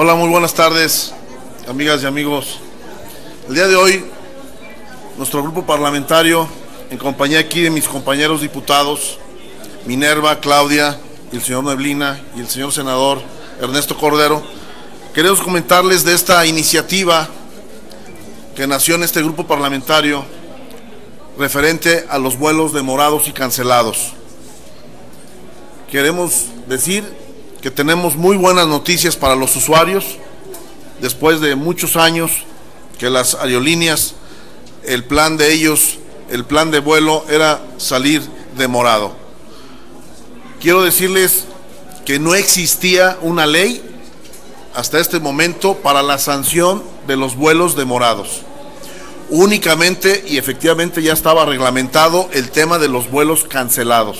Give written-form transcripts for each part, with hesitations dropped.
Hola, muy buenas tardes, amigas y amigos. El día de hoy, nuestro grupo parlamentario, en compañía aquí de mis compañeros diputados, Minerva, Claudia, y el señor Neblina, y el señor senador Ernesto Cordero, queremos comentarles de esta iniciativa que nació en este grupo parlamentario referente a los vuelos demorados y cancelados. Queremos decir que tenemos muy buenas noticias para los usuarios. Después de muchos años que las aerolíneas, el plan de vuelo era salir demorado. Quiero decirles que no existía una ley hasta este momento para la sanción de los vuelos demorados. Únicamente y efectivamente ya estaba reglamentado el tema de los vuelos cancelados.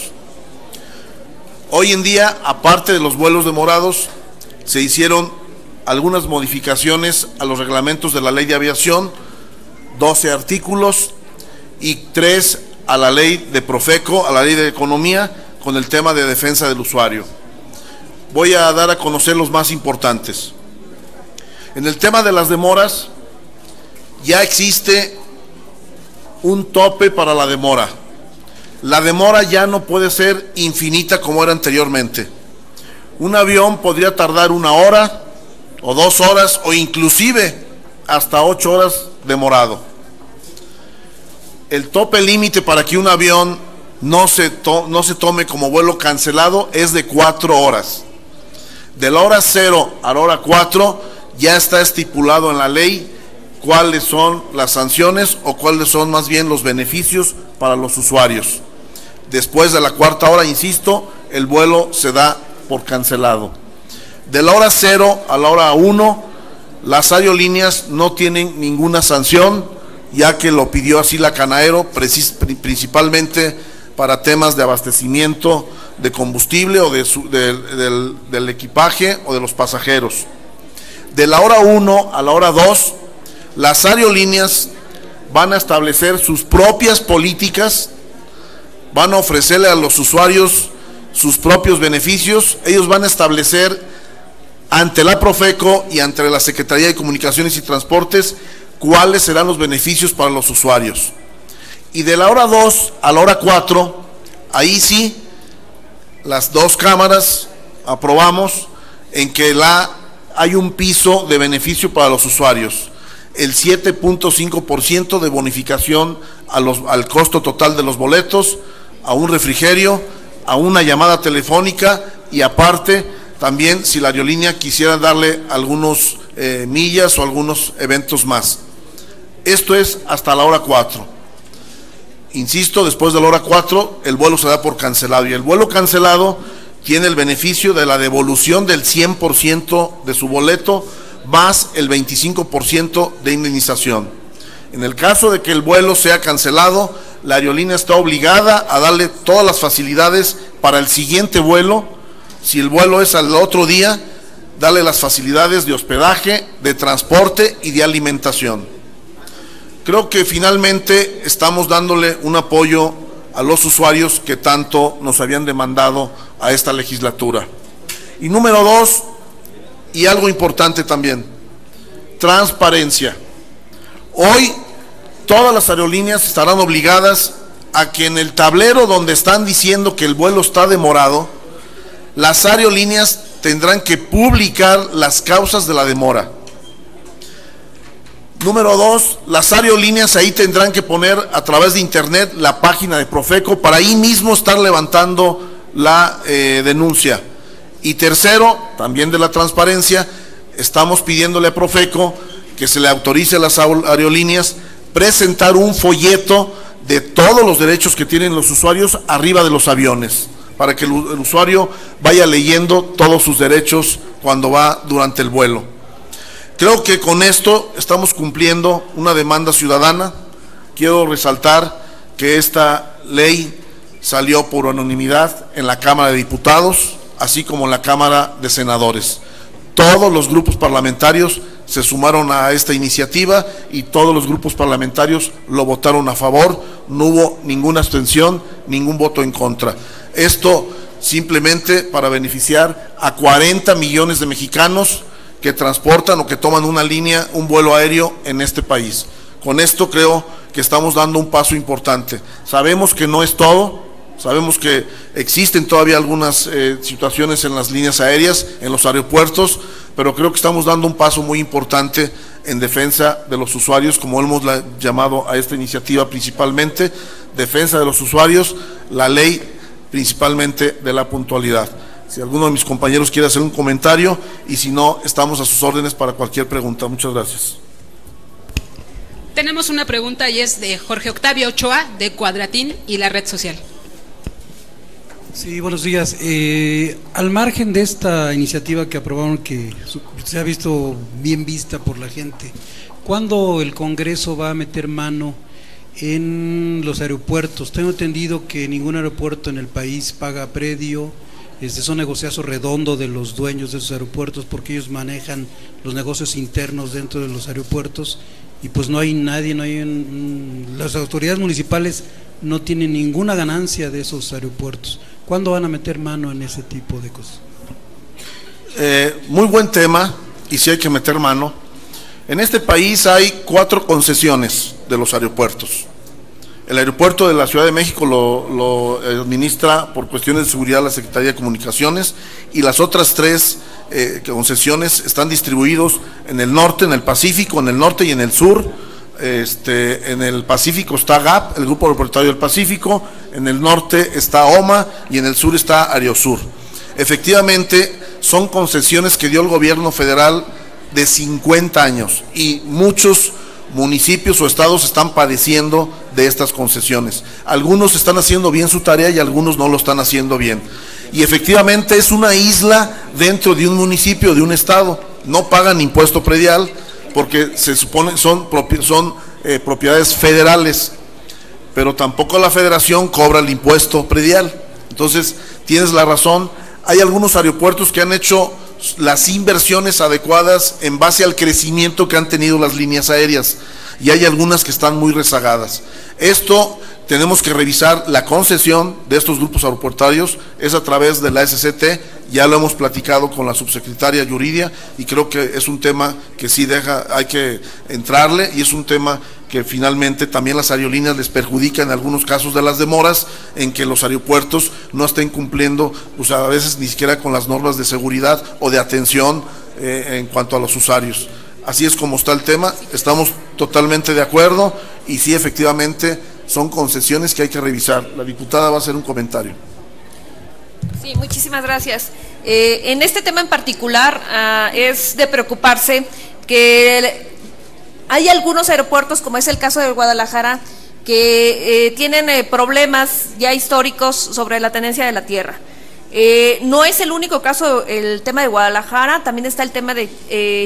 Hoy en día, aparte de los vuelos demorados, se hicieron algunas modificaciones a los reglamentos de la Ley de Aviación, 12 artículos, y 3 a la Ley de Profeco, a la Ley de Economía, con el tema de defensa del usuario. Voy a dar a conocer los más importantes. En el tema de las demoras, ya existe un tope para la demora. La demora ya no puede ser infinita como era anteriormente. Un avión podría tardar 1 hora o 2 horas o inclusive hasta 8 horas demorado. El tope límite para que un avión no se tome como vuelo cancelado es de 4 horas. De la hora 0 a la hora 4 ya está estipulado en la ley cuáles son las sanciones o cuáles son más bien los beneficios para los usuarios. Después de la 4ª hora, insisto, el vuelo se da por cancelado. De la hora 0 a la hora 1, las aerolíneas no tienen ninguna sanción, ya que lo pidió así la Canaero, principalmente para temas de abastecimiento de combustible o del equipaje o de los pasajeros. De la hora 1 a la hora 2, las aerolíneas van a establecer sus propias políticas, van a ofrecerle a los usuarios sus propios beneficios. Ellos van a establecer ante la Profeco y ante la Secretaría de Comunicaciones y Transportes cuáles serán los beneficios para los usuarios. Y de la hora 2 a la hora 4, ahí sí, las dos cámaras aprobamos en que hay un piso de beneficio para los usuarios. El 7.5% de bonificación al costo total de los boletos, a un refrigerio, a una llamada telefónica, y aparte también si la aerolínea quisiera darle algunos millas o algunos eventos más. Esto es hasta la hora 4. Insisto, después de la hora 4 el vuelo se da por cancelado, y el vuelo cancelado tiene el beneficio de la devolución del 100% de su boleto, más el 25% de indemnización. En el caso de que el vuelo sea cancelado, la aerolínea está obligada a darle todas las facilidades para el siguiente vuelo. Si el vuelo es al otro día, darle las facilidades de hospedaje, de transporte y de alimentación. Creo que finalmente estamos dándole un apoyo a los usuarios que tanto nos habían demandado a esta legislatura. Y número 2, y algo importante también, transparencia. Hoy todas las aerolíneas estarán obligadas a que en el tablero donde están diciendo que el vuelo está demorado, las aerolíneas tendrán que publicar las causas de la demora. Número 2, las aerolíneas ahí tendrán que poner a través de internet la página de Profeco para ahí mismo estar levantando la denuncia. Y tercero, también de la transparencia, estamos pidiéndole a Profeco que se le autorice a las aerolíneas presentar un folleto de todos los derechos que tienen los usuarios arriba de los aviones, para que el usuario vaya leyendo todos sus derechos cuando va durante el vuelo. Creo que con esto estamos cumpliendo una demanda ciudadana. Quiero resaltar que esta ley salió por unanimidad en la Cámara de Diputados, así como en la Cámara de Senadores. Todos los grupos parlamentarios se sumaron a esta iniciativa y todos los grupos parlamentarios lo votaron a favor, no hubo ninguna abstención, ningún voto en contra. Esto simplemente para beneficiar a 40 millones de mexicanos que transportan o que toman una línea, un vuelo aéreo en este país. Con esto creo que estamos dando un paso importante. Sabemos que no es todo, sabemos que existen todavía algunas situaciones en las líneas aéreas, en los aeropuertos, pero creo que estamos dando un paso muy importante en defensa de los usuarios, como hemos llamado a esta iniciativa principalmente, defensa de los usuarios, la ley principalmente de la puntualidad. Si alguno de mis compañeros quiere hacer un comentario, y si no, estamos a sus órdenes para cualquier pregunta. Muchas gracias. Tenemos una pregunta y es de Jorge Octavio Ochoa, de Cuadratín y la Red Social. Sí, buenos días. Al margen de esta iniciativa que aprobaron, que se ha visto bien vista por la gente, ¿cuándo el Congreso va a meter mano en los aeropuertos? Tengo entendido que ningún aeropuerto en el país paga predio. Son negociazos redondos de los dueños de esos aeropuertos, porque ellos manejan los negocios internos dentro de los aeropuertos, y pues no hay nadie, no hay las autoridades municipales no tienen ninguna ganancia de esos aeropuertos. ¿Cuándo van a meter mano en ese tipo de cosas? Muy buen tema, y sí hay que meter mano. En este país hay 4 concesiones de los aeropuertos. El aeropuerto de la Ciudad de México lo administra por cuestiones de seguridad la Secretaría de Comunicaciones, y las otras 3 concesiones están distribuidos en el norte, en el Pacífico, en el norte y en el sur. En el Pacífico está GAP, el Grupo Aeroportuario del Pacífico, en el norte está OMA y en el sur está Ariosur. Efectivamente, son concesiones que dio el gobierno federal de 50 años y muchos municipios o estados están padeciendo de estas concesiones. Algunos están haciendo bien su tarea y algunos no lo están haciendo bien. Y efectivamente es una isla dentro de un municipio, de un estado. No pagan impuesto predial porque se supone son propiedades federales, pero tampoco la federación cobra el impuesto predial. Entonces, tienes la razón. Hay algunos aeropuertos que han hecho las inversiones adecuadas en base al crecimiento que han tenido las líneas aéreas, y hay algunas que están muy rezagadas. Esto tenemos que revisar. La concesión de estos grupos aeroportuarios es a través de la SCT, ya lo hemos platicado con la subsecretaria Yuridia, y creo que es un tema que sí hay que entrarle, y es un tema que finalmente también las aerolíneas les perjudica en algunos casos de las demoras en que los aeropuertos no estén cumpliendo, pues a veces ni siquiera con las normas de seguridad o de atención en cuanto a los usuarios. Así es como está el tema, estamos totalmente de acuerdo, y sí, efectivamente son concesiones que hay que revisar. La diputada va a hacer un comentario. Sí, muchísimas gracias. En este tema en particular es de preocuparse que hay algunos aeropuertos, como es el caso de Guadalajara, que tienen problemas ya históricos sobre la tenencia de la tierra. No es el único caso el tema de Guadalajara, también está el tema de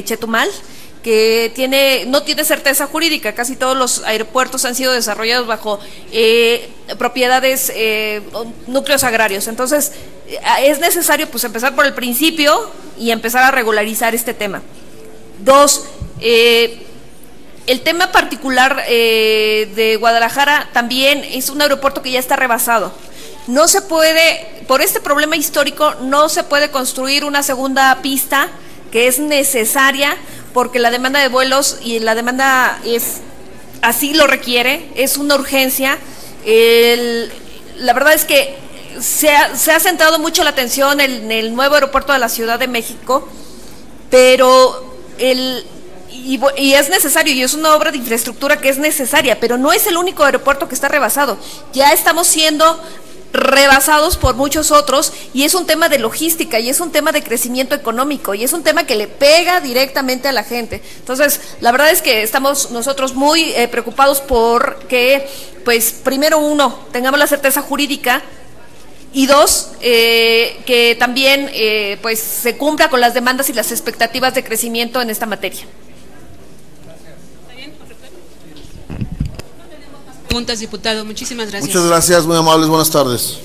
Chetumal, que no tiene certeza jurídica. Casi todos los aeropuertos han sido desarrollados bajo propiedades, núcleos agrarios. Entonces, es necesario pues empezar por el principio y empezar a regularizar este tema. 2, el tema particular de Guadalajara también es un aeropuerto que ya está rebasado. No se puede, por este problema histórico, no se puede construir una segunda pista que es necesaria porque la demanda de vuelos y la demanda así lo requiere, es una urgencia. La verdad es que se ha centrado mucho la atención en el nuevo aeropuerto de la Ciudad de México, pero y es necesario, y es una obra de infraestructura que es necesaria, pero no es el único aeropuerto que está rebasado. Ya estamos siendo rebasados por muchos otros, y es un tema de logística, y es un tema de crecimiento económico, y es un tema que le pega directamente a la gente. Entonces, la verdad es que estamos nosotros muy preocupados por que, pues, primero, 1, tengamos la certeza jurídica, y 2, que también pues se cumpla con las demandas y las expectativas de crecimiento en esta materia. Preguntas, diputado. Muchísimas gracias. Muchas gracias, muy amables. Buenas tardes.